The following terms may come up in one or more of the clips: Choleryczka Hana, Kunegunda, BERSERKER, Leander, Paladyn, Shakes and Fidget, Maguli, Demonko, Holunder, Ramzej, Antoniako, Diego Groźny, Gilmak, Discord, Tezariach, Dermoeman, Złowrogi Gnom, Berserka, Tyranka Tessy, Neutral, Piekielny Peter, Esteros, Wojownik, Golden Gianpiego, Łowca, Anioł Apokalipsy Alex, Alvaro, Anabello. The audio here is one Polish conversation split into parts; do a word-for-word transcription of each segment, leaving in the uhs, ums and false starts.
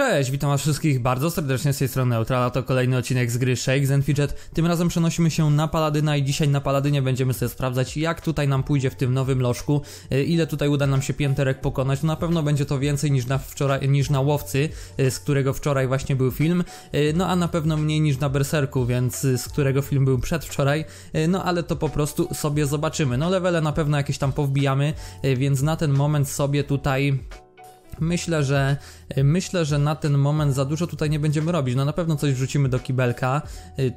Cześć, witam was wszystkich bardzo serdecznie z tej strony Neutral, to kolejny odcinek z gry Shakes and Fidget. Tym razem przenosimy się na Paladyna i dzisiaj na Paladynie będziemy sobie sprawdzać, jak tutaj nam pójdzie w tym nowym lożku, ile tutaj uda nam się pięterek pokonać. No na pewno będzie to więcej niż na, wczoraj, niż na Łowcy, z którego wczoraj właśnie był film, no a na pewno mniej niż na Berserku, więc z którego film był przedwczoraj, no ale to po prostu sobie zobaczymy. No levele na pewno jakieś tam powbijamy, więc na ten moment sobie tutaj... Myślę, że myślę, że na ten moment za dużo tutaj nie będziemy robić. No na pewno coś wrzucimy do kibelka.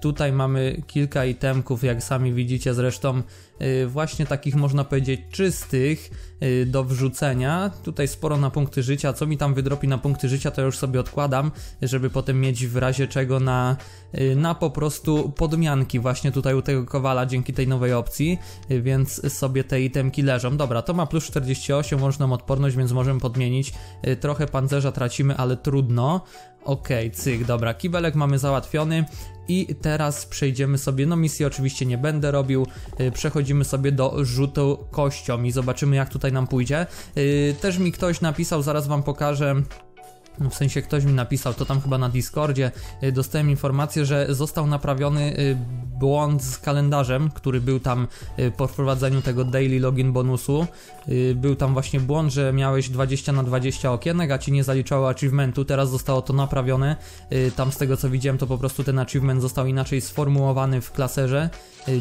Tutaj mamy kilka itemków, jak sami widzicie zresztą, właśnie takich można powiedzieć czystych do wrzucenia. Tutaj sporo na punkty życia. Co mi tam wydropi na punkty życia, to już sobie odkładam, żeby potem mieć w razie czego na, na po prostu podmianki właśnie tutaj u tego kowala dzięki tej nowej opcji, więc sobie te itemki leżą. Dobra, to ma plus czterdzieści osiem, łączną odporność, więc możemy podmienić. Trochę pancerza tracimy, ale trudno. Okej, okay, cyk, dobra, kibelek mamy załatwiony i teraz przejdziemy sobie, no misji oczywiście nie będę robił, przechodzimy sobie do rzutu kością i zobaczymy, jak tutaj nam pójdzie. Też mi ktoś napisał, zaraz wam pokażę, w sensie ktoś mi napisał, to tam chyba na Discordzie, dostałem informację, że został naprawiony błąd z kalendarzem, który był tam po wprowadzeniu tego daily login bonusu. Był tam właśnie błąd, że miałeś dwadzieścia na dwadzieścia okienek, a ci nie zaliczało achievementu. Teraz zostało to naprawione. Tam z tego co widziałem, to po prostu ten achievement został inaczej sformułowany w klaserze.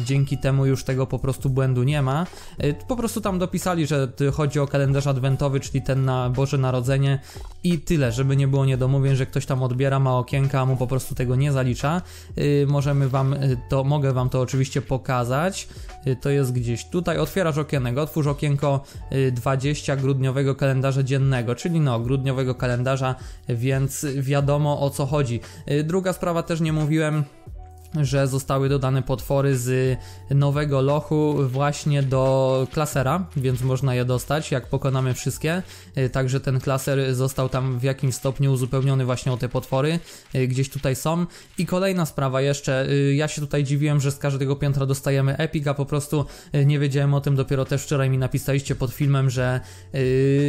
Dzięki temu już tego po prostu błędu nie ma. Po prostu tam dopisali, że chodzi o kalendarz adwentowy, czyli ten na Boże Narodzenie i tyle, żeby nie było niedomówień, że ktoś tam odbiera, ma okienka, a mu po prostu tego nie zalicza. Możemy wam to, mogę wam to oczywiście pokazać. To jest gdzieś tutaj, otwierasz okienek, otwórz okienko dwadzieścia grudniowego kalendarza dziennego, czyli no grudniowego kalendarza, więc wiadomo o co chodzi. Druga sprawa, też nie mówiłem, że zostały dodane potwory z nowego lochu właśnie do klasera, więc można je dostać, jak pokonamy wszystkie. Także ten klaser został tam w jakimś stopniu uzupełniony właśnie o te potwory, gdzieś tutaj są. I kolejna sprawa jeszcze, ja się tutaj dziwiłem, że z każdego piętra dostajemy epic, a po prostu nie wiedziałem o tym, dopiero też wczoraj mi napisaliście pod filmem, że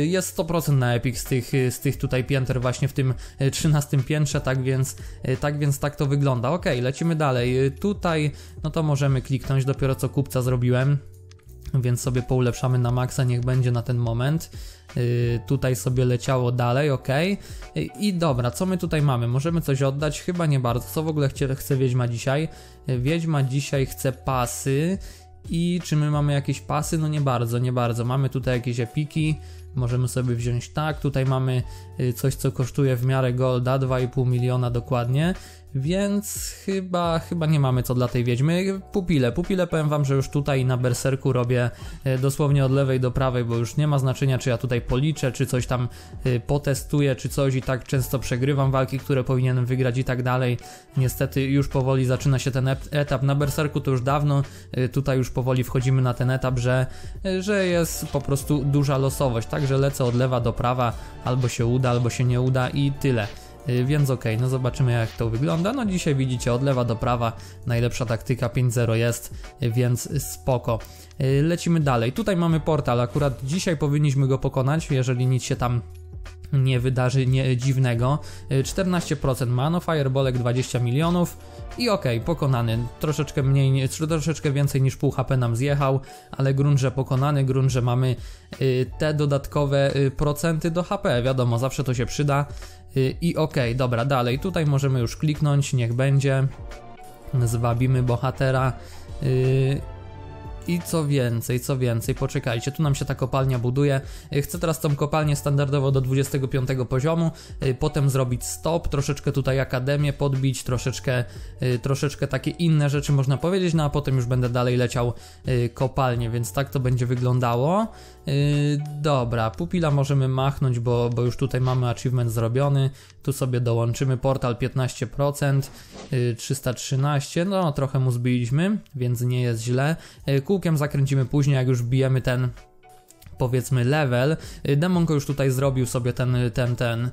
jest sto procent na epic z tych, z tych tutaj pięter właśnie w tym trzynastym piętrze, tak więc tak, więc tak to wygląda. Ok, lecimy dalej. Tutaj, no to możemy kliknąć, dopiero co kupca zrobiłem, więc sobie poulepszamy na maksa, niech będzie na ten moment. Yy, tutaj sobie leciało dalej, ok. Yy, I dobra, co my tutaj mamy? Możemy coś oddać? Chyba nie bardzo. Co w ogóle chce, chce Wiedźma dzisiaj? Yy, Wiedźma dzisiaj chce pasy. I czy my mamy jakieś pasy? No nie bardzo, nie bardzo. Mamy tutaj jakieś epiki, możemy sobie wziąć tak. Tutaj mamy coś, co kosztuje w miarę golda, dwa i pół miliona dokładnie. Więc chyba, chyba nie mamy co dla tej wiedźmy. Pupile, pupile powiem wam, że już tutaj na Berserku robię dosłownie od lewej do prawej, bo już nie ma znaczenia, czy ja tutaj policzę, czy coś tam potestuję, czy coś, i tak często przegrywam walki, które powinienem wygrać i tak dalej. Niestety już powoli zaczyna się ten etap. Na Berserku to już dawno, tutaj już powoli wchodzimy na ten etap, że, że jest po prostu duża losowość. Także lecę od lewa do prawa, albo się uda, albo się nie uda i tyle. Więc okej, okay, no zobaczymy jak to wygląda. No dzisiaj widzicie, od lewa do prawa najlepsza taktyka, pięć zero jest, więc spoko. Lecimy dalej, tutaj mamy portal, akurat dzisiaj powinniśmy go pokonać, jeżeli nic się tam nie wydarzy nie, dziwnego. Czternaście procent ma, no fireballek dwadzieścia milionów i okej, okay, pokonany. Troszeczkę mniej, troszeczkę więcej niż pół H P nam zjechał, ale grunt, że pokonany, grunt, że mamy te dodatkowe procenty do H P, wiadomo, zawsze to się przyda. I okej, okay, dobra, dalej, tutaj możemy już kliknąć, niech będzie, zwabimy bohatera. yy... I co więcej, co więcej, poczekajcie, tu nam się ta kopalnia buduje. Chcę teraz tą kopalnię standardowo do dwudziestego piątego poziomu, potem zrobić stop, troszeczkę tutaj akademię podbić, troszeczkę, troszeczkę takie inne rzeczy można powiedzieć, no a potem już będę dalej leciał kopalnię, więc tak to będzie wyglądało. Dobra, pupila możemy machnąć, bo, bo już tutaj mamy achievement zrobiony. Tu sobie dołączymy portal piętnaście procent, trzysta trzynaście, no trochę mu zbiliśmy, więc nie jest źle. Kółkiem zakręcimy później, jak już bijemy ten, powiedzmy, level. Demonko już tutaj zrobił sobie ten, ten, ten,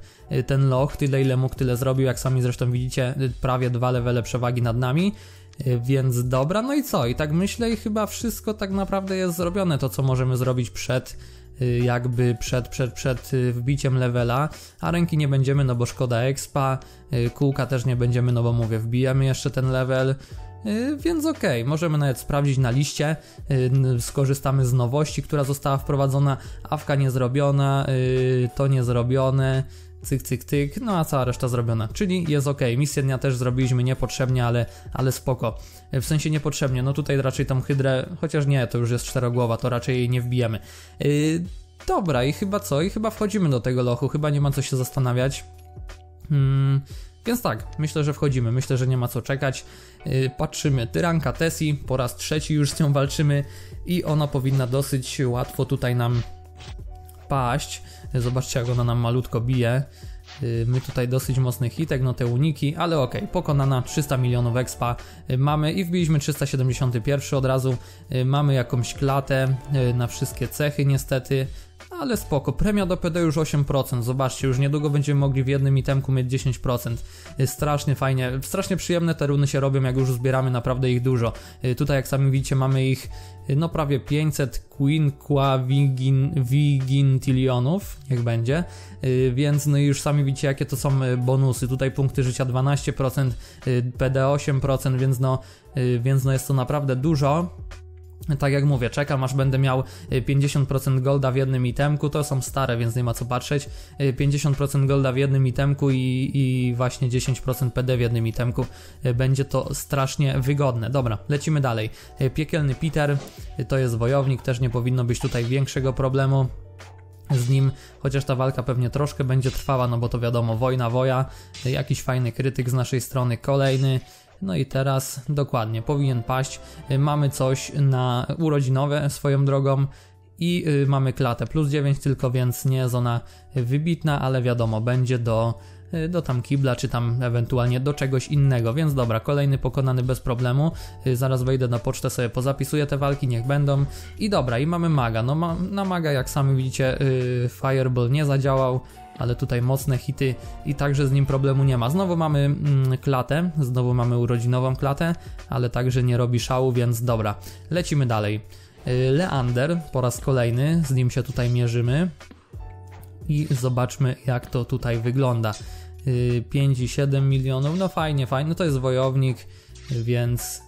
ten loch, tyle ile mógł, tyle zrobił, jak sami zresztą widzicie, prawie dwa levele przewagi nad nami. Więc dobra, no i co? I tak myślę, i chyba wszystko tak naprawdę jest zrobione, to co możemy zrobić przed, jakby przed, przed, przed wbiciem levela, a ręki nie będziemy, no bo szkoda expa, kółka też nie będziemy, no bo mówię, wbijamy jeszcze ten level, więc okej, okay, możemy nawet sprawdzić na liście, skorzystamy z nowości, która została wprowadzona, awka niezrobiona, to niezrobione, cyk, cyk, cyk, no a cała reszta zrobiona, czyli jest ok. Misję dnia też zrobiliśmy niepotrzebnie, ale, ale spoko, w sensie niepotrzebnie, no tutaj raczej tą hydrę, chociaż nie, to już jest czterogłowa, to raczej jej nie wbijemy. Yy, dobra, i chyba co? I chyba wchodzimy do tego lochu, chyba nie ma co się zastanawiać. Hmm, więc tak, myślę, że wchodzimy, myślę, że nie ma co czekać. Yy, patrzymy, Tyranka Tessy, po raz trzeci już z nią walczymy i ona powinna dosyć łatwo tutaj nam paść. Zobaczcie, jak ona nam malutko bije. My tutaj dosyć mocny hitek, no te uniki, ale okej, okay, pokonana, trzysta milionów expa mamy i wbiliśmy trzysta siedemdziesiąt jeden od razu. Mamy jakąś klatę na wszystkie cechy niestety, ale spoko. Premia do P D już osiem procent, zobaczcie, już niedługo będziemy mogli w jednym itemku mieć dziesięć procent. Strasznie fajnie, strasznie przyjemne te runy się robią, jak już zbieramy naprawdę ich dużo. Tutaj, jak sami widzicie, mamy ich no prawie pięćset quinquavigintilionów, niech będzie, więc no i już sami widzicie, jakie to są bonusy. Tutaj punkty życia dwanaście procent, P D osiem procent, więc no, więc no jest to naprawdę dużo. Tak jak mówię, czekam, aż będę miał pięćdziesiąt procent golda w jednym itemku, to są stare, więc nie ma co patrzeć, pięćdziesiąt procent golda w jednym itemku i, i właśnie dziesięć procent P D w jednym itemku, będzie to strasznie wygodne. Dobra, lecimy dalej. Piekielny Peter, to jest wojownik, też nie powinno być tutaj większego problemu z nim, chociaż ta walka pewnie troszkę będzie trwała, no bo to wiadomo, wojna, woja, jakiś fajny krytyk z naszej strony, kolejny. No i teraz dokładnie, powinien paść. Mamy coś na urodzinowe swoją drogą i yy, mamy klatę plus dziewięć tylko, więc nie jest ona wybitna, ale wiadomo, będzie do, yy, do tam kibla, czy tam ewentualnie do czegoś innego, więc dobra, kolejny pokonany bez problemu. Yy, zaraz wejdę na pocztę, sobie pozapisuję te walki, niech będą. I dobra, i mamy maga, no ma, na maga, jak sami widzicie, yy, fireball nie zadziałał, ale tutaj mocne hity i także z nim problemu nie ma. Znowu mamy mm, klatę, znowu mamy urodzinową klatę, ale także nie robi szału, więc dobra, lecimy dalej. Leander po raz kolejny, z nim się tutaj mierzymy i zobaczmy, jak to tutaj wygląda. pięć i siedem milionów, no fajnie, fajnie, no to jest wojownik, więc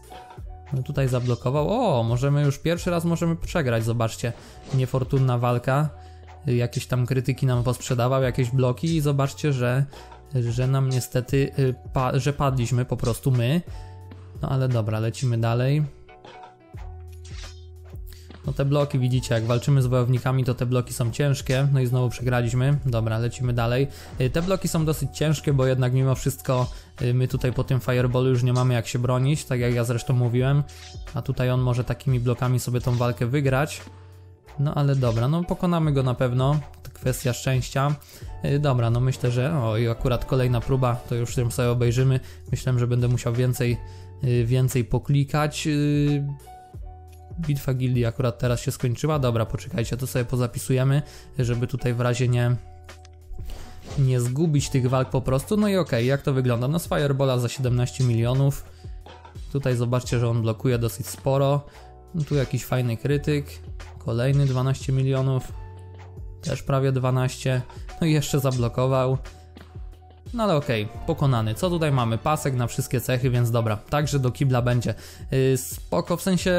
no tutaj zablokował. O, możemy już pierwszy raz możemy przegrać, zobaczcie, niefortunna walka. Jakieś tam krytyki nam posprzedawał, jakieś bloki i zobaczcie, że, że nam niestety, pa, że padliśmy po prostu my. No ale dobra, lecimy dalej. No te bloki widzicie, jak walczymy z wojownikami, to te bloki są ciężkie, no i znowu przegraliśmy. Dobra, lecimy dalej. Te bloki są dosyć ciężkie, bo jednak mimo wszystko my tutaj po tym fireballu już nie mamy jak się bronić, tak jak ja zresztą mówiłem, a tutaj on może takimi blokami sobie tą walkę wygrać. No ale dobra, no pokonamy go na pewno, to kwestia szczęścia. Yy, dobra, no myślę, że... O, i akurat kolejna próba, to już ją sobie obejrzymy. Myślałem, że będę musiał więcej, yy, więcej poklikać. Yy... Bitwa gildii akurat teraz się skończyła. Dobra, poczekajcie, to sobie pozapisujemy, żeby tutaj w razie nie... nie zgubić tych walk po prostu. No i okej, okay, jak to wygląda? No z Firebola za siedemnaście milionów. Tutaj zobaczcie, że on blokuje dosyć sporo. No, tu jakiś fajny krytyk. Kolejny dwanaście milionów, też prawie dwanaście, no i jeszcze zablokował, no ale okej, okay, pokonany. Co tutaj mamy? Pasek na wszystkie cechy, więc dobra, także do kibla będzie. Yy, spoko, w sensie,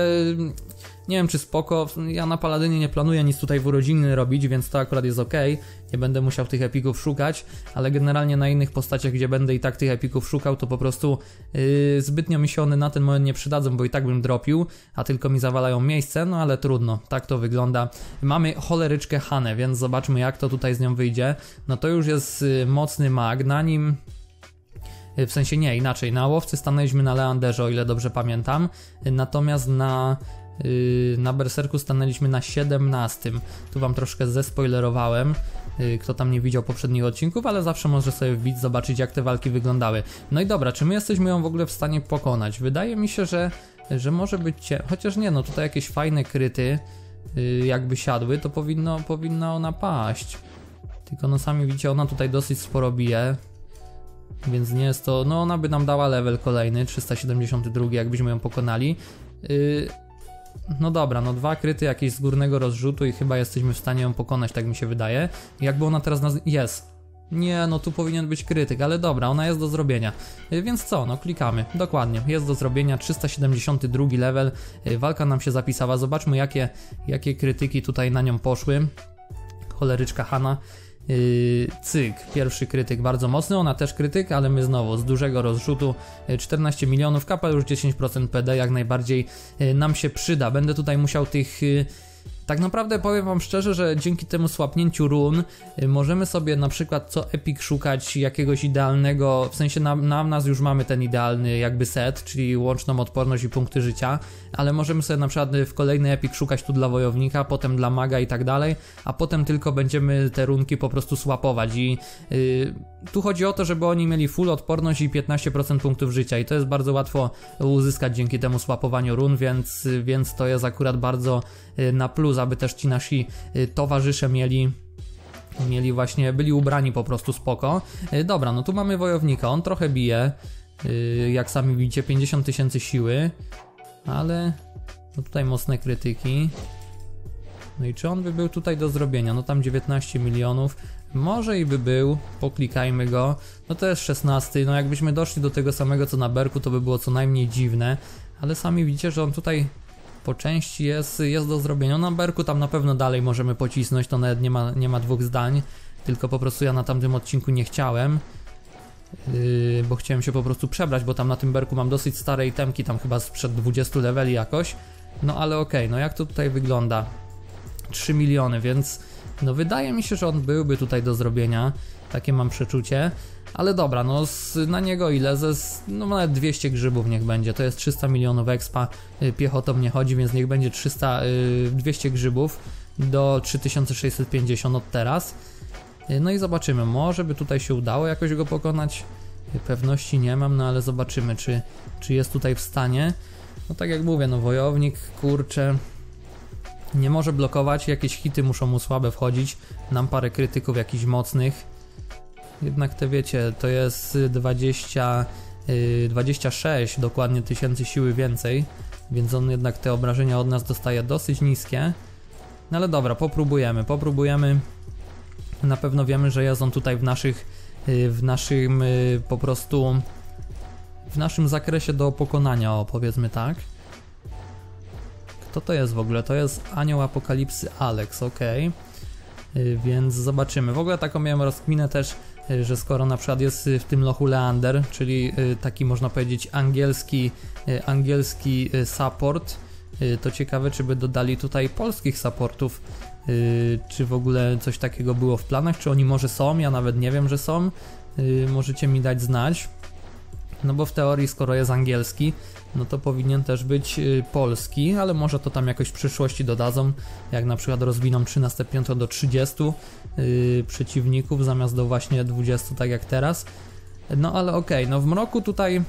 nie wiem czy spoko, ja na Paladynie nie planuję nic tutaj w urodziny robić, więc to akurat jest okej, okay. Nie będę musiał tych epików szukać, ale generalnie na innych postaciach, gdzie będę i tak tych epików szukał, to po prostu yy, zbytnio mi się one na ten moment nie przydadzą, bo i tak bym dropił, a tylko mi zawalają miejsce, no ale trudno, tak to wygląda. Mamy Choleryczkę Hanę, więc zobaczmy, jak to tutaj z nią wyjdzie. No to już jest yy, mocny mag, na nim... W sensie nie, inaczej, na Łowcy stanęliśmy na Leanderze, o ile dobrze pamiętam, natomiast na, yy, na Berserku stanęliśmy na siedemnastym. Tu wam troszkę zespoilerowałem, yy, kto tam nie widział poprzednich odcinków, ale zawsze może sobie wbić, zobaczyć, jak te walki wyglądały. No i dobra, czy my jesteśmy ją w ogóle w stanie pokonać? Wydaje mi się, że, że może być cię... Chociaż nie, no tutaj jakieś fajne kryty, yy, jakby siadły, to powinno, powinna ona paść. Tylko no sami widzicie, ona tutaj dosyć sporo bije. Więc nie jest to, no ona by nam dała level kolejny, trzysta siedemdziesiąt dwa, jakbyśmy ją pokonali. Yy, No dobra, no dwa kryty jakieś z górnego rozrzutu i chyba jesteśmy w stanie ją pokonać, tak mi się wydaje. Jakby ona teraz nas... jest. Nie, no tu powinien być krytyk, ale dobra, ona jest do zrobienia. Więc co, no klikamy, dokładnie, jest do zrobienia, trzysta siedemdziesiąty drugi level, walka nam się zapisała, zobaczmy jakie, jakie krytyki tutaj na nią poszły. Choleryczka Hana, Yy, cyk, pierwszy krytyk bardzo mocny, ona też krytyk, ale my znowu z dużego rozrzutu czternaście milionów, kapelusz dziesięć procent P D, jak najbardziej yy, nam się przyda. Będę tutaj musiał tych... Yy, tak naprawdę powiem wam szczerze, że dzięki temu słabnięciu run yy, możemy sobie na przykład co epic szukać jakiegoś idealnego, w sensie na, na nas już mamy ten idealny jakby set, czyli łączną odporność i punkty życia, ale możemy sobie na przykład w kolejny epic szukać tu dla wojownika, potem dla maga i tak dalej, a potem tylko będziemy te runki po prostu swapować i yy, tu chodzi o to, żeby oni mieli full odporność i piętnaście procent punktów życia i to jest bardzo łatwo uzyskać dzięki temu swapowaniu run, więc, więc to jest akurat bardzo yy, na plus, aby też ci nasi yy, towarzysze mieli mieli właśnie, byli ubrani po prostu spoko. Yy, dobra, no tu mamy wojownika, on trochę bije, yy, jak sami widzicie, pięćdziesiąt tysięcy siły. Ale no tutaj mocne krytyki. No i czy on by był tutaj do zrobienia? No tam dziewiętnaście milionów. Może i by był, poklikajmy go. No to jest szesnasty, no jakbyśmy doszli do tego samego co na Berku, to by było co najmniej dziwne. Ale sami widzicie, że on tutaj po części jest, jest do zrobienia. No na Berku tam na pewno dalej możemy pocisnąć, to nawet nie ma, nie ma dwóch zdań. Tylko po prostu ja na tamtym odcinku nie chciałem. Yy, bo chciałem się po prostu przebrać, bo tam na tym Berku mam dosyć stare itemki, tam chyba sprzed dwudziestu leveli jakoś. No ale okej, no jak to tutaj wygląda? trzy miliony, więc no wydaje mi się, że on byłby tutaj do zrobienia. Takie mam przeczucie. Ale dobra, no z, na niego ile? Ze, no nawet dwieście grzybów niech będzie. To jest trzysta milionów expa, yy, piechotą nie chodzi, więc niech będzie trzysta, yy, dwieście grzybów do trzy tysiące sześćset pięćdziesiąt od teraz. No i zobaczymy, może by tutaj się udało jakoś go pokonać, pewności nie mam, no ale zobaczymy, czy, czy jest tutaj w stanie. No tak jak mówię, no wojownik, kurczę, nie może blokować, jakieś hity muszą mu słabe wchodzić, nam parę krytyków jakichś mocnych. Jednak te wiecie, to jest dwadzieścia, dwadzieścia sześć dokładnie tysięcy siły więcej, więc on jednak te obrażenia od nas dostaje dosyć niskie. No ale dobra, popróbujemy, popróbujemy. Na pewno wiemy, że jest on tutaj w naszych, w naszym po prostu, w naszym zakresie do pokonania, o, powiedzmy tak. Kto to jest w ogóle? To jest Anioł Apokalipsy Alex, ok. Więc zobaczymy. W ogóle taką miałem rozkminę też, że skoro na przykład jest w tym lochu Leander, czyli taki można powiedzieć angielski, angielski support, to ciekawe, czy by dodali tutaj polskich supportów. Yy, czy w ogóle coś takiego było w planach, czy oni może są, ja nawet nie wiem, że są, yy, możecie mi dać znać, no bo w teorii skoro jest angielski, no to powinien też być yy, polski, ale może to tam jakoś w przyszłości dodadzą, jak na przykład rozwiną trzynastą piętro do trzydziestu yy, przeciwników zamiast do właśnie dwudziestu, tak jak teraz. No ale okej, no w mroku tutaj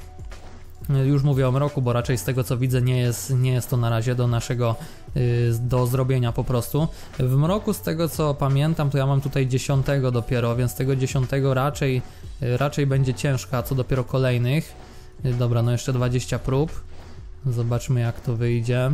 już mówię o mroku, bo raczej z tego co widzę nie jest, nie jest to na razie do naszego yy, do zrobienia po prostu. W mroku z tego co pamiętam to ja mam tutaj dziesiątego dopiero, więc tego dziesiątego raczej, yy, raczej będzie ciężka, co dopiero kolejnych. Yy, dobra, no jeszcze dwadzieścia prób. Zobaczmy jak to wyjdzie.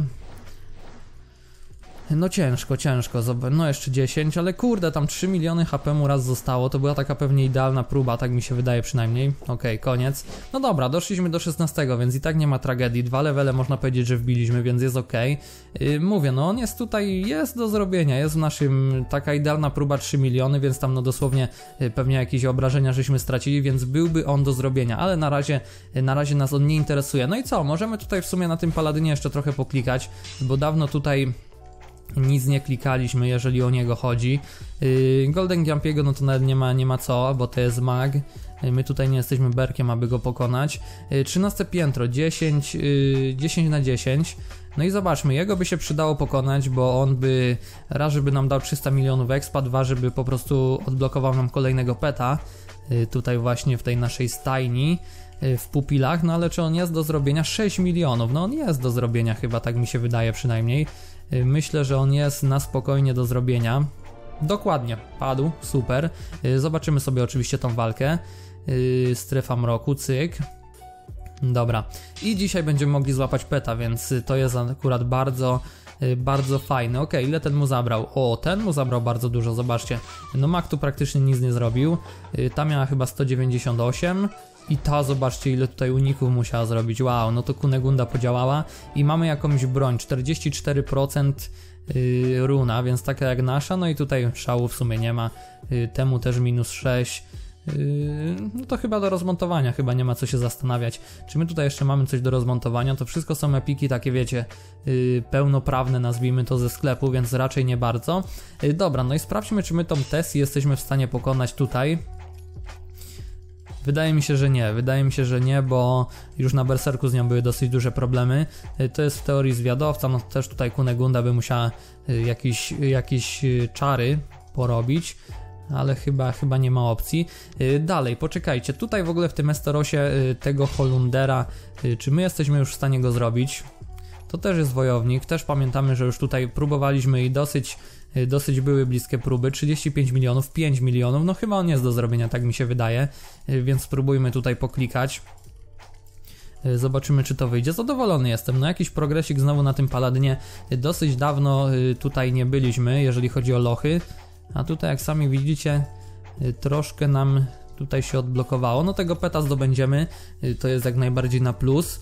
No ciężko, ciężko, no jeszcze dziesięć, ale kurde, tam trzy miliony H P mu raz zostało, to była taka pewnie idealna próba, tak mi się wydaje przynajmniej. Okej, koniec. No dobra, doszliśmy do szesnastego, więc i tak nie ma tragedii, dwa levele można powiedzieć, że wbiliśmy, więc jest okej. Yy, mówię, no on jest tutaj, jest do zrobienia, jest w naszym, taka idealna próba trzy miliony, więc tam no dosłownie yy, pewnie jakieś obrażenia żeśmy stracili, więc byłby on do zrobienia, ale na razie, yy, na razie nas on nie interesuje. No i co, możemy tutaj w sumie na tym Paladynie jeszcze trochę poklikać, bo dawno tutaj... nic nie klikaliśmy, jeżeli o niego chodzi. Yy, Golden Gianpiego, no to nawet nie ma, nie ma co, bo to jest mag. Yy, my tutaj nie jesteśmy berkiem, aby go pokonać. Yy, trzynaste piętro, dziesięć, yy, dziesięć na dziesięć. No i zobaczmy, jego by się przydało pokonać, bo on by raz, żeby nam dał trzysta milionów expa, dwa, żeby po prostu odblokował nam kolejnego peta. Yy, tutaj właśnie w tej naszej stajni. W pupilach, no ale czy on jest do zrobienia? sześć milionów, no on jest do zrobienia chyba, tak mi się wydaje przynajmniej. Myślę, że on jest na spokojnie do zrobienia. Dokładnie, padł, super. Zobaczymy sobie oczywiście tą walkę. Strefa mroku, cyk. Dobra, i dzisiaj będziemy mogli złapać peta, więc to jest akurat bardzo, bardzo fajne. Okej, okay, ile ten mu zabrał? O, ten mu zabrał bardzo dużo, zobaczcie. No Mac tu praktycznie nic nie zrobił. Ta miała chyba sto dziewięćdziesiąt osiem. I ta, zobaczcie, ile tutaj uników musiała zrobić. Wow, no to Kunegunda podziałała. I mamy jakąś broń, czterdzieści cztery procent yy, runa, więc taka jak nasza. No i tutaj szału w sumie nie ma. Yy, temu też minus sześć. Yy, no to chyba do rozmontowania, chyba nie ma co się zastanawiać. Czy my tutaj jeszcze mamy coś do rozmontowania? To wszystko są epiki takie, wiecie, yy, pełnoprawne, nazwijmy to, ze sklepu, więc raczej nie bardzo. Yy, dobra, no i sprawdźmy, czy my tą Tessy jesteśmy w stanie pokonać tutaj. Wydaje mi się, że nie, wydaje mi się, że nie, bo już na Berserku z nią były dosyć duże problemy. To jest w teorii zwiadowca, no też tutaj Kunegunda by musiała jakieś, jakieś czary porobić, ale chyba, chyba nie ma opcji. Dalej, poczekajcie, tutaj w ogóle w tym Estorosie tego Holundera, czy my jesteśmy już w stanie go zrobić? To też jest wojownik, też pamiętamy, że już tutaj próbowaliśmy i dosyć, dosyć były bliskie próby, trzydzieści pięć milionów, pięć milionów, no chyba on jest do zrobienia, tak mi się wydaje, więc spróbujmy tutaj poklikać. Zobaczymy, czy to wyjdzie. Zadowolony jestem, no jakiś progresik znowu na tym Paladynie, dosyć dawno tutaj nie byliśmy, jeżeli chodzi o lochy, a tutaj jak sami widzicie, troszkę nam tutaj się odblokowało, no tego peta zdobędziemy, to jest jak najbardziej na plus.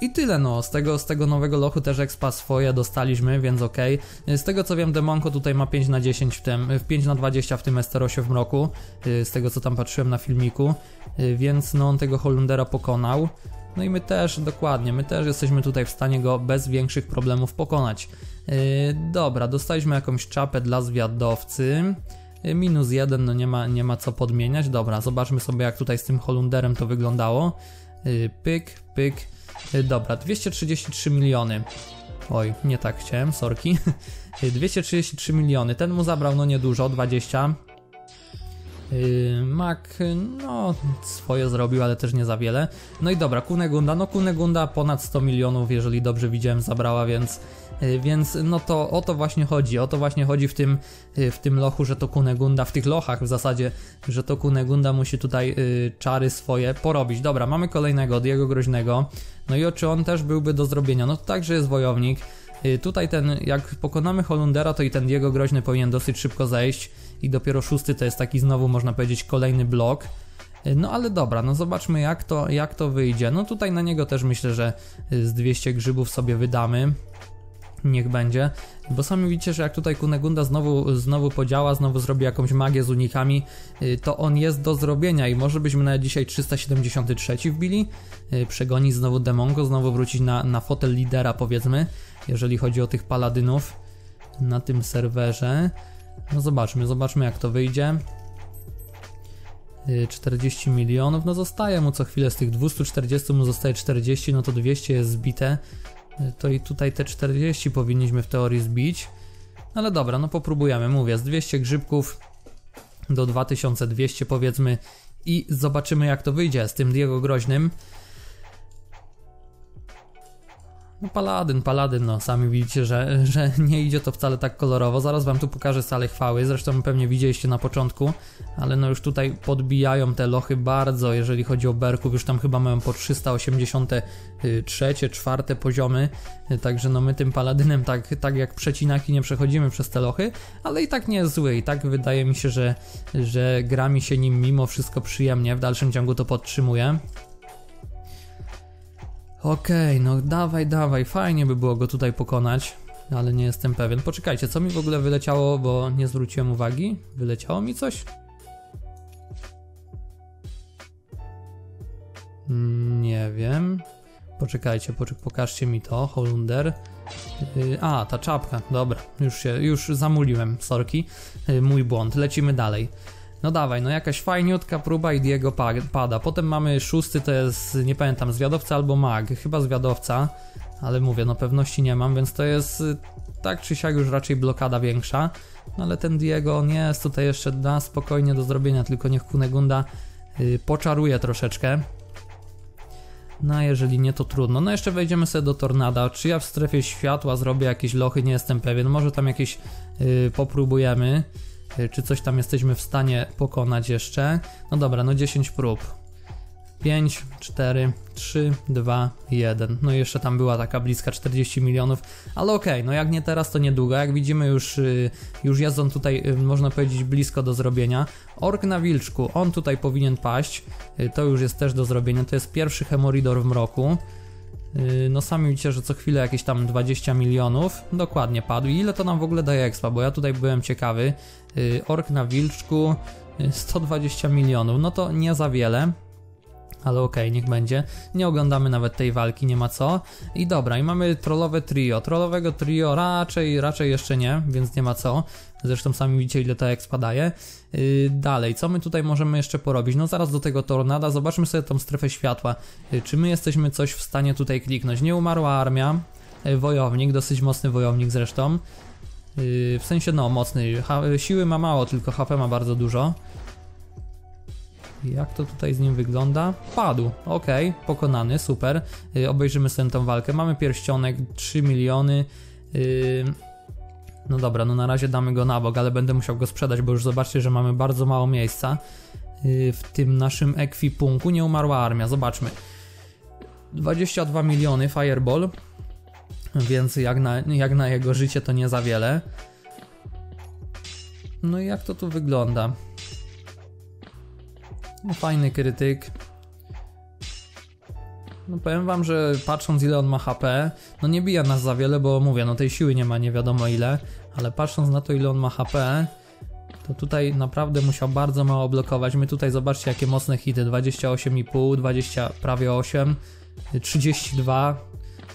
I tyle, no, z tego, z tego nowego lochu też expa swoje dostaliśmy, więc okej. Okay. Z tego co wiem, Demonko tutaj ma pięć na dziesięć w tym, pięć na dwadzieścia w tym Esterosie w mroku, z tego co tam patrzyłem na filmiku, więc no on tego Holundera pokonał. No i my też, dokładnie, my też jesteśmy tutaj w stanie go bez większych problemów pokonać. Dobra, dostaliśmy jakąś czapę dla zwiadowcy. Minus jeden, no nie ma, nie ma co podmieniać. Dobra, zobaczmy sobie, jak tutaj z tym Holunderem to wyglądało. Pyk, pyk. Dobra, dwieście trzydzieści trzy miliony. Oj, nie tak chciałem, sorki. dwieście trzydzieści trzy miliony, ten mu zabrał no niedużo, dwadzieścia. Yy, Mac, no swoje zrobił, ale też nie za wiele. No i dobra, Kunegunda, no Kunegunda ponad sto milionów, jeżeli dobrze widziałem, zabrała, więc... Więc no to o to właśnie chodzi, o to właśnie chodzi w tym, w tym lochu, że to Kunegunda, w tych lochach w zasadzie, że to Kunegunda musi tutaj y, czary swoje porobić. Dobra, mamy kolejnego, Diego Groźnego, no i czy on też byłby do zrobienia, no to także jest wojownik. Y, tutaj ten, jak pokonamy Holundera, to i ten Diego Groźny powinien dosyć szybko zejść i dopiero szósty to jest taki znowu, można powiedzieć, kolejny blok. No ale dobra, no zobaczmy jak to, jak to wyjdzie, no tutaj na niego też myślę, że z dwieście grzybów sobie wydamy. Niech będzie, bo sami widzicie, że jak tutaj Kunegunda znowu, znowu podziała, znowu zrobi jakąś magię z unikami, to on jest do zrobienia i może byśmy na dzisiaj trzysta siedemdziesiąt trzy wbili, przegonić znowu Demonko, znowu wrócić na, na fotel lidera, powiedzmy, jeżeli chodzi o tych paladynów na tym serwerze. No zobaczmy, zobaczmy jak to wyjdzie. czterdzieści milionów, no zostaje mu co chwilę z tych dwustu czterdziestu, mu zostaje czterdzieści, no to dwieście jest zbite. To i tutaj te czterdzieści powinniśmy w teorii zbić. Ale dobra, no popróbujemy, mówię, z dwieście grzybków do dwa tysiące dwieście powiedzmy i zobaczymy jak to wyjdzie z tym Diego Groźnym. No Paladyn, Paladyn, no sami widzicie, że, że nie idzie to wcale tak kolorowo. Zaraz wam tu pokażę salę chwały, zresztą pewnie widzieliście na początku, ale no już tutaj podbijają te lochy bardzo, jeżeli chodzi o berków, już tam chyba mają po trzysta osiemdziesiąt trzy, cztery poziomy, także no my tym Paladynem tak, tak jak przecinaki nie przechodzimy przez te lochy, ale i tak nie jest zły, i tak wydaje mi się, że, że gra mi się nim mimo wszystko przyjemnie, w dalszym ciągu to podtrzymuję. Okej, okay, no dawaj, dawaj, fajnie by było go tutaj pokonać, ale nie jestem pewien. Poczekajcie, co mi w ogóle wyleciało, bo nie zwróciłem uwagi. Wyleciało mi coś? Nie wiem. Poczekajcie, poczek pokażcie mi to, Holunder. Yy, a, ta czapka, dobra, już się, już zamuliłem, sorki. Yy, mój błąd, lecimy dalej. No dawaj, no jakaś fajniutka próba i Diego pada. Potem mamy szósty, to jest, nie pamiętam, zwiadowca albo mag. Chyba zwiadowca, ale mówię, no pewności nie mam, więc to jest tak czy siak już raczej blokada większa. No ale ten Diego, on jest tutaj jeszcze da spokojnie do zrobienia, tylko niech Kunegunda yy, poczaruje troszeczkę. No a jeżeli nie, to trudno. No jeszcze wejdziemy sobie do tornada. Czy ja w strefie światła zrobię jakieś lochy? Nie jestem pewien. Może tam jakieś yy, popróbujemy. Czy coś tam jesteśmy w stanie pokonać jeszcze? No dobra, no dziesięć prób. pięć, cztery, trzy, dwa, jeden. No i jeszcze tam była taka bliska czterdzieści milionów, ale okej, okay, no jak nie teraz, to niedługo. Jak widzimy, już, już jedzą tutaj, można powiedzieć, blisko do zrobienia. Ork na wilczku, on tutaj powinien paść, to już jest też do zrobienia. To jest pierwszy Hemoridor w mroku. No sami widzicie, że co chwilę jakieś tam dwadzieścia milionów dokładnie padł. I ile to nam w ogóle daje expa, bo ja tutaj byłem ciekawy. Ork na wilczku sto dwadzieścia milionów, no to nie za wiele, ale okej, okay, niech będzie. Nie oglądamy nawet tej walki, nie ma co. I dobra, i mamy trollowe trio. Trollowego trio raczej, raczej jeszcze nie, więc nie ma co. Zresztą sami widzicie, ile ta expa daje. Yy, dalej, co my tutaj możemy jeszcze porobić? No zaraz do tego tornada, zobaczmy sobie tą strefę światła. Yy, czy my jesteśmy coś w stanie tutaj kliknąć? Nie umarła armia, yy, wojownik, dosyć mocny wojownik zresztą. Yy, w sensie no, mocny. Ha, siły ma mało, tylko H P ma bardzo dużo. Jak to tutaj z nim wygląda? Padł, okej, okay, pokonany, super. Yy, obejrzymy sobie tą walkę. Mamy pierścionek, trzy miliony. Yy, no dobra, no na razie damy go na bok, ale będę musiał go sprzedać, bo już zobaczcie, że mamy bardzo mało miejsca yy, w tym naszym ekwipunku. Nie umarła armia, zobaczmy. dwadzieścia dwa miliony fireball, więc jak na, jak na jego życie to nie za wiele. No i jak to tu wygląda? No, fajny krytyk. No powiem wam, że patrząc, ile on ma H P, no nie bija nas za wiele, bo mówię, no tej siły nie ma nie wiadomo ile, ale patrząc na to, ile on ma H P, to tutaj naprawdę musiał bardzo mało blokować. My tutaj zobaczcie, jakie mocne hity, dwadzieścia osiem i pół, dwadzieścia prawie osiem, trzydzieści dwa,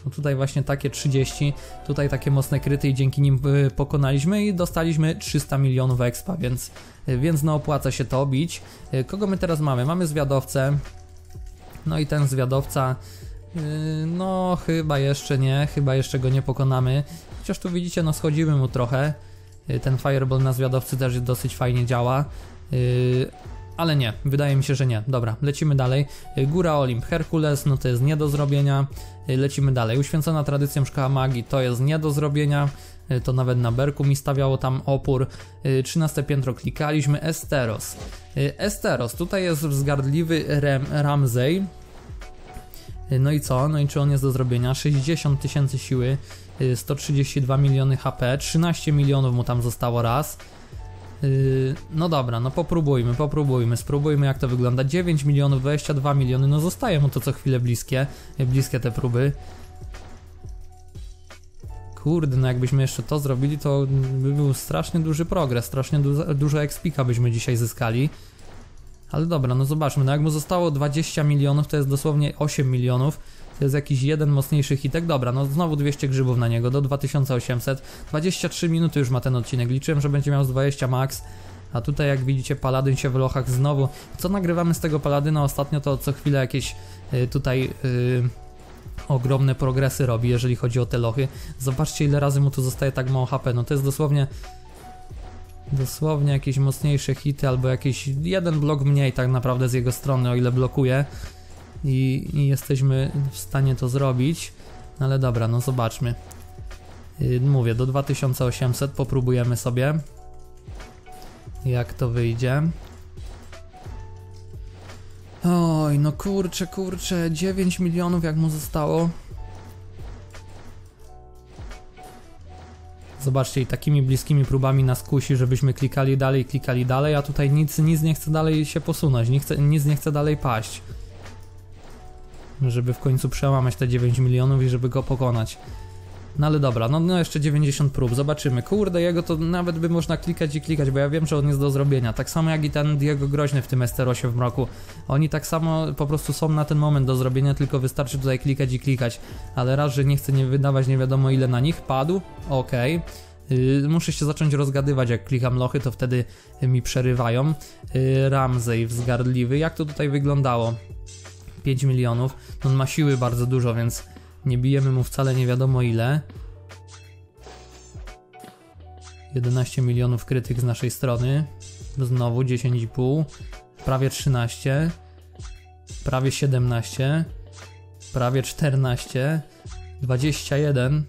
no tutaj właśnie takie trzydzieści, tutaj takie mocne kryty i dzięki nim pokonaliśmy i dostaliśmy trzysta milionów expa, więc, więc no opłaca się to bić. Kogo my teraz mamy? Mamy zwiadowcę. No i ten zwiadowca, yy, no chyba jeszcze nie, chyba jeszcze go nie pokonamy. Chociaż tu widzicie, no schodzimy mu trochę. Yy, ten fireball na zwiadowcy też dosyć fajnie działa. Yy, ale nie, wydaje mi się, że nie. Dobra, lecimy dalej. Yy, Góra Olimp, Herkules, no to jest nie do zrobienia. Yy, lecimy dalej. Uświęcona tradycją szkoła magii, to jest nie do zrobienia. Yy, to nawet na Berku mi stawiało tam opór. Yy, trzynaste piętro klikaliśmy. Esteros. Esteros, tutaj jest wzgardliwy Rem, Ramzej. No i co? No i czy on jest do zrobienia? sześćdziesiąt tysięcy siły, sto trzydzieści dwa miliony H P, trzynaście milionów mu tam zostało raz. No dobra, no popróbujmy, popróbujmy, spróbujmy jak to wygląda. dziewięć milionów, dwadzieścia dwa miliony, no zostaje mu to co chwilę bliskie, bliskie te próby. Kurde, no jakbyśmy jeszcze to zrobili, to by był strasznie duży progres, strasznie du dużo expika byśmy dzisiaj zyskali. Ale dobra, no zobaczmy, no jak mu zostało dwadzieścia milionów, to jest dosłownie osiem milionów, to jest jakiś jeden mocniejszy hitek. Dobra, no znowu dwieście grzybów na niego, do dwa tysiące osiemset, dwadzieścia trzy minuty już ma ten odcinek, liczyłem, że będzie miał z dwadzieścia max. A tutaj jak widzicie, Paladyn się w lochach znowu. Co nagrywamy z tego Paladyna ostatnio, to co chwilę jakieś y, tutaj... Y, ogromne progresy robi, jeżeli chodzi o te lochy. Zobaczcie, ile razy mu tu zostaje tak mało H P. No to jest dosłownie dosłownie jakieś mocniejsze hity albo jakiś jeden blok mniej tak naprawdę z jego strony, o ile blokuje i, i jesteśmy w stanie to zrobić. No ale dobra, no zobaczmy. Yy, mówię, do dwa tysiące osiemset popróbujemy sobie jak to wyjdzie. Oj, no kurczę, kurczę, dziewięć milionów jak mu zostało. Zobaczcie, i takimi bliskimi próbami nas kusi, żebyśmy klikali dalej, klikali dalej, a tutaj nic, nic nie chce dalej się posunąć, nie chce, nic nie chce dalej paść. Żeby w końcu przełamać te dziewięć milionów i żeby go pokonać. No ale dobra, no, no jeszcze dziewięćdziesiąt prób, zobaczymy. Kurde, jego to nawet by można klikać i klikać, bo ja wiem, że on jest do zrobienia. Tak samo jak i ten Diego Groźny w tym Esterosie w mroku. Oni tak samo po prostu są na ten moment do zrobienia, tylko wystarczy tutaj klikać i klikać. Ale raz, że nie chcę nie wydawać nie wiadomo ile na nich, padł, okej. Okay. Muszę się zacząć rozgadywać, jak klikam lochy, to wtedy mi przerywają. Ramzej wzgardliwy, jak to tutaj wyglądało? pięć milionów, on ma siły bardzo dużo, więc... nie bijemy mu wcale nie wiadomo ile. jedenaście milionów krytyk z naszej strony. Znowu dziesięć i pół. Prawie trzynaście. Prawie siedemnaście. Prawie czternaście. dwadzieścia jeden.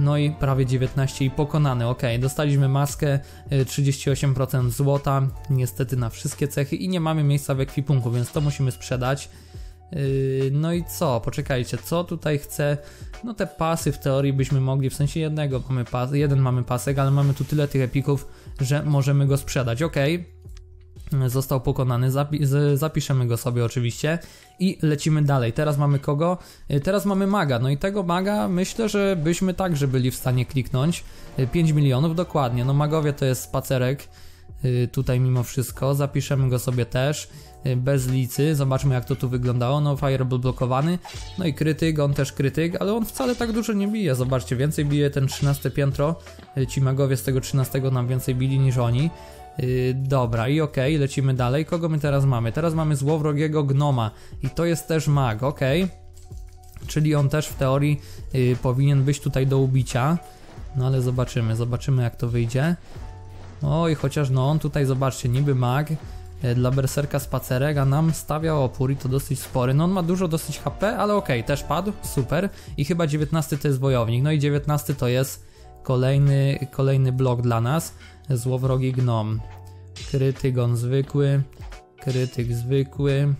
no i prawie dziewiętnaście i pokonany. Ok, dostaliśmy maskę, trzydzieści osiem procent złota, niestety na wszystkie cechy i nie mamy miejsca w ekwipunku, więc to musimy sprzedać. No i co? Poczekajcie, co tutaj chcę? No te pasy w teorii byśmy mogli, w sensie jednego mamy pas, jeden mamy pasek, ale mamy tu tyle tych epików, że możemy go sprzedać. Ok, został pokonany, zapi zapiszemy go sobie oczywiście i lecimy dalej. Teraz mamy kogo? Teraz mamy maga, no i tego maga myślę, że byśmy także byli w stanie kliknąć. pięć milionów dokładnie, no magowie to jest spacerek. Tutaj mimo wszystko zapiszemy go sobie też bez licy, zobaczmy jak to tu wyglądało. No fireball blokowany, no i krytyk, on też krytyk, ale on wcale tak dużo nie bije, zobaczcie, więcej bije ten trzynaste piętro, ci magowie z tego trzynastego nam więcej bili niż oni. Dobra i okej, okay, lecimy dalej. Kogo my teraz mamy? Teraz mamy złowrogiego gnoma i to jest też mag, okej, okay. Czyli on też w teorii powinien być tutaj do ubicia, no ale zobaczymy, zobaczymy jak to wyjdzie. Oj, chociaż no on tutaj, zobaczcie, niby mag, dla berserka spacerek, a nam stawia opór i to dosyć spory. No on ma dużo dosyć H P, ale okej, okay, też padł, super. I chyba dziewiętnasty to jest wojownik, no i dziewiętnasty to jest kolejny, kolejny blok dla nas. Złowrogi gnom, krytygon zwykły, krytyk zwykły,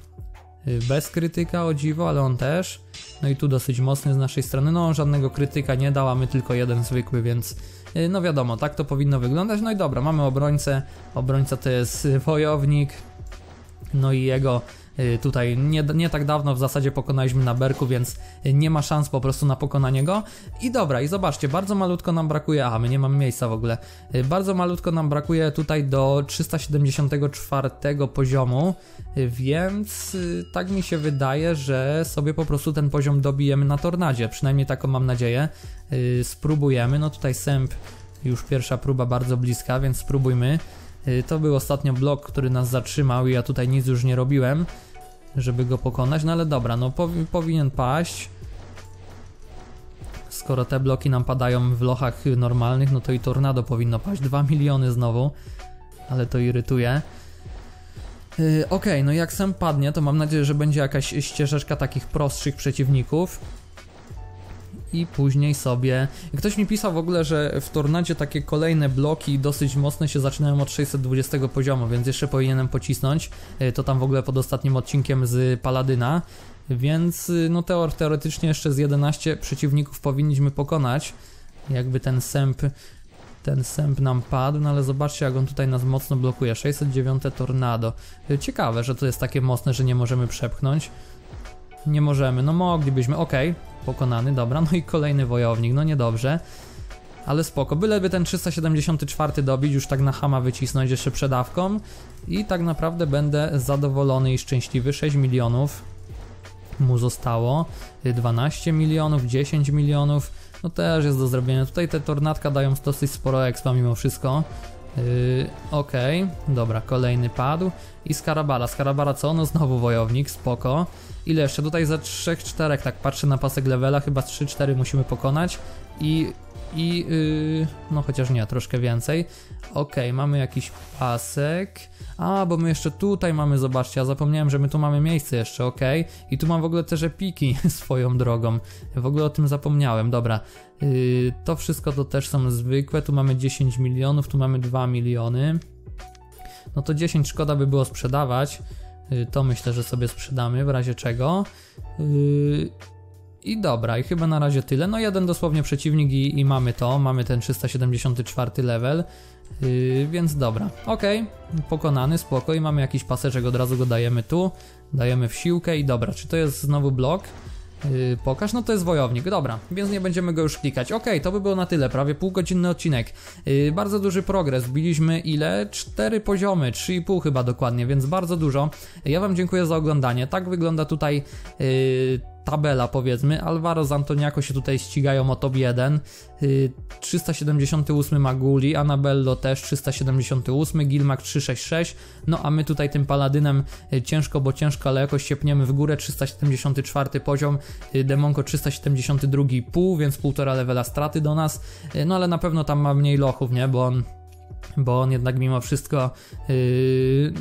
bez krytyka o dziwo, ale on też. No i tu dosyć mocny z naszej strony, no on żadnego krytyka nie dał, a my tylko jeden zwykły, więc no wiadomo, tak to powinno wyglądać. No i dobra, mamy obrońcę, obrońca to jest wojownik, no i jego tutaj nie, nie tak dawno w zasadzie pokonaliśmy na berku, więc nie ma szans po prostu na pokonanie go. I dobra, i zobaczcie, bardzo malutko nam brakuje, aha, my nie mamy miejsca w ogóle, bardzo malutko nam brakuje tutaj do trzysta siedemdziesiątego czwartego poziomu, więc tak mi się wydaje, że sobie po prostu ten poziom dobijemy na tornadzie, przynajmniej taką mam nadzieję. Spróbujemy, no tutaj sęp, już pierwsza próba bardzo bliska, więc spróbujmy. To był ostatnio blok, który nas zatrzymał i ja tutaj nic już nie robiłem, żeby go pokonać, no ale dobra, no powi- powinien paść. Skoro te bloki nam padają w lochach normalnych, no to i tornado powinno paść. Dwa miliony znowu, ale to irytuje. yy, Okej, okay, no jak sam padnie, to mam nadzieję, że będzie jakaś ścieżeczka takich prostszych przeciwników i później sobie... Ktoś mi pisał w ogóle, że w tornadzie takie kolejne bloki dosyć mocne się zaczynają od sześćset dwudziestego poziomu, więc jeszcze powinienem pocisnąć. To tam w ogóle pod ostatnim odcinkiem z Paladyna, więc no teoretycznie jeszcze z jedenastu przeciwników powinniśmy pokonać. Jakby ten sęp, ten sęp nam padł, no ale zobaczcie jak on tutaj nas mocno blokuje. sześćset dziewięć tornado. Ciekawe, że to jest takie mocne, że nie możemy przepchnąć. Nie możemy, no moglibyśmy, okej, okay, pokonany, dobra, no i kolejny wojownik, no niedobrze, ale spoko, byleby ten trzysta siedemdziesiąty czwarty dobić, już tak na chama wycisnąć jeszcze przedawką i tak naprawdę będę zadowolony i szczęśliwy. Sześć milionów mu zostało, dwanaście milionów, dziesięć milionów, no też jest do zrobienia, tutaj te tornadka dają dosyć sporo expa mimo wszystko. Yy, Okej, okay, dobra, kolejny padł i skarabara, skarabara co? No znowu wojownik, spoko. Ile jeszcze? Tutaj za trzy cztery, tak patrzę na pasek levela, chyba trzy cztery musimy pokonać i, i yy, no chociaż nie, troszkę więcej. Okej, okay, mamy jakiś pasek, a bo my jeszcze tutaj mamy, zobaczcie, ja zapomniałem, że my tu mamy miejsce jeszcze, okej, okay. I tu mam w ogóle też epiki swoją drogą, w ogóle o tym zapomniałem, dobra. Yy, to wszystko to też są zwykłe, tu mamy dziesięć milionów, tu mamy dwa miliony, no to dziesięć szkoda by było sprzedawać, yy, to myślę, że sobie sprzedamy w razie czego. Yy, i dobra, i chyba na razie tyle, no jeden dosłownie przeciwnik i, i mamy to, mamy ten trzysta siedemdziesiąty czwarty level, yy, więc dobra, okej, okay. Pokonany, spoko, i mamy jakiś paseczek, od razu go dajemy tu, dajemy w siłkę i dobra, czy to jest znowu blok? Yy, pokaż, no to jest wojownik, dobra, więc nie będziemy go już klikać. Okej, okay, to by było na tyle, prawie półgodzinny odcinek. Yy, bardzo duży progres, biliśmy ile? cztery poziomy, trzy i pół chyba dokładnie, więc bardzo dużo. Ja wam dziękuję za oglądanie, tak wygląda tutaj yy, tabela powiedzmy. Alvaro z Antoniako się tutaj ścigają o top jeden, yy, trzysta siedemdziesiąty ósmy Maguli, Anabello też trzysta siedemdziesiąty ósmy, Gilmak trzysta sześćdziesiąt sześć, no a my tutaj tym Paladynem yy, ciężko, bo ciężko, ale jakoś się pniemy w górę. Trzysta siedemdziesiąty czwarty poziom, yy, Demonko trzysta siedemdziesiąty drugi i pół, więc półtora levela straty do nas, yy, no ale na pewno tam ma mniej lochów, nie, bo on bo on jednak mimo wszystko, yy,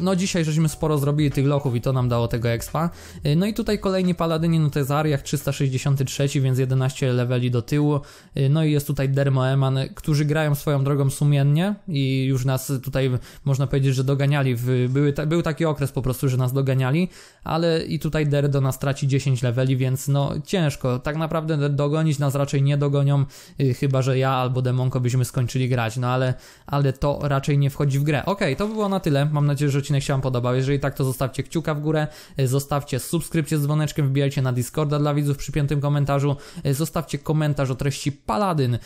no dzisiaj żeśmy sporo zrobili tych lochów i to nam dało tego expa. Yy, no i tutaj kolejni paladyni, no Tezariach trzysta sześćdziesiąty trzeci, więc jedenaście leveli do tyłu, yy, no i jest tutaj Dermoeman, którzy grają swoją drogą sumiennie i już nas tutaj można powiedzieć, że doganiali, w, były ta, był taki okres po prostu, że nas doganiali, ale i tutaj Der do nas traci dziesięć leveli, więc no ciężko, tak naprawdę dogonić nas raczej nie dogonią, yy, chyba że ja albo Demonko byśmy skończyli grać, no ale, ale to raczej nie wchodzi w grę. Ok, to było na tyle. Mam nadzieję, że odcinek się wam podobał. Jeżeli tak, to zostawcie kciuka w górę, zostawcie subskrypcję z dzwoneczkiem, wbijajcie na Discorda dla widzów przy piątym komentarzu, zostawcie komentarz o treści Paladyn,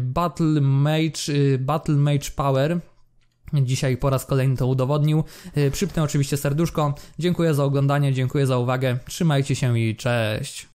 Battle Mage, Battle Mage Power. Dzisiaj po raz kolejny to udowodnił. Przypnę oczywiście serduszko. Dziękuję za oglądanie, dziękuję za uwagę. Trzymajcie się i cześć!